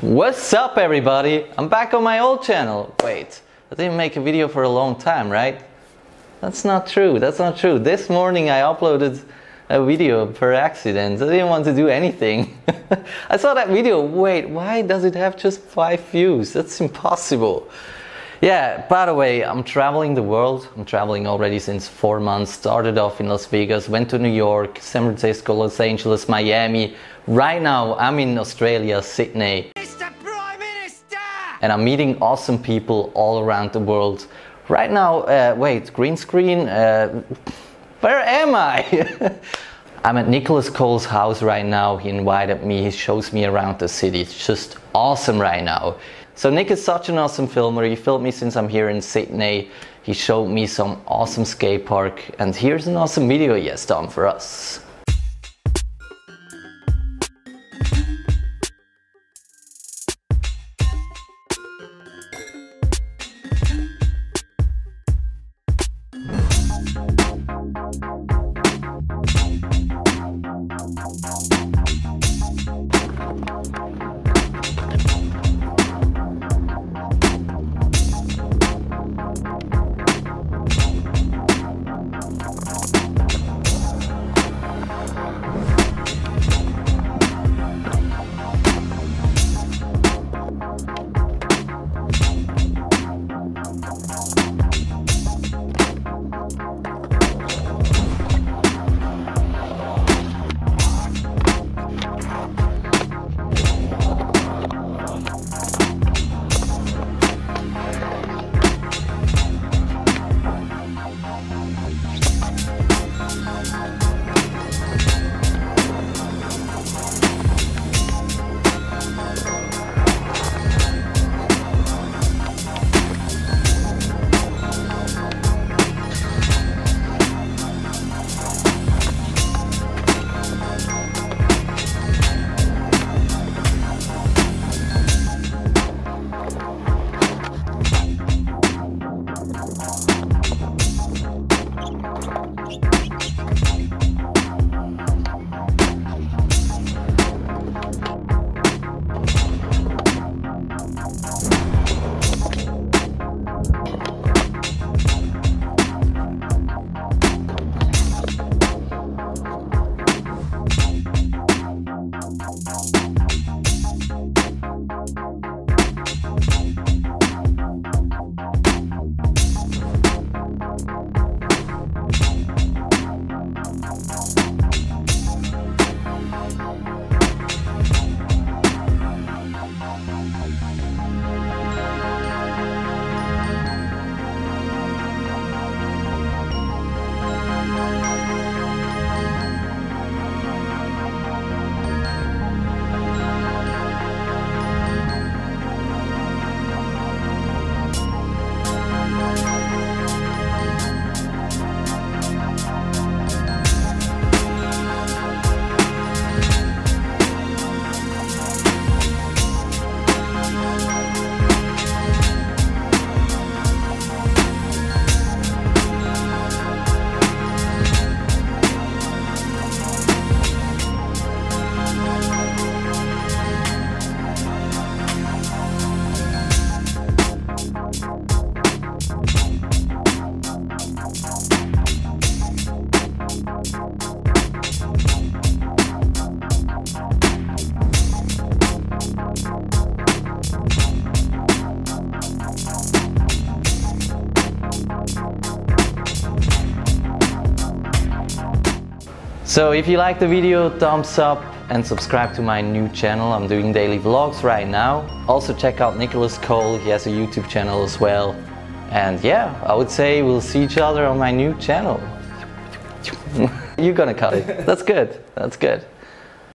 What's up, everybody? I'm back on my old channel. Wait, I didn't make a video for a long time, right? That's not true, that's not true. This morning I uploaded a video per accident. I didn't want to do anything. I saw that video. Wait, why does it have just 5 views? That's impossible. Yeah, by the way, I'm traveling the world. I'm traveling already since 4 months. Started off in Las Vegas, went to New York, San Francisco, Los Angeles, Miami. Right now, I'm in Australia, Sydney. Mr. Prime Minister! And I'm meeting awesome people all around the world. Right now, wait, green screen? Where am I? I'm at Nicholas Cole's house right now. He invited me, he shows me around the city. It's just awesome right now. So Nick is such an awesome filmer. He filmed me since I'm here in Sydney. He showed me some awesome skate park. And here's an awesome video he has done for us. So if you like the video, thumbs up and subscribe to my new channel. I'm doing daily vlogs right now. Also check out Nicholas Cole, he has a YouTube channel as well. And yeah, I would say we'll see each other on my new channel. You're gonna cut it. That's good. That's good.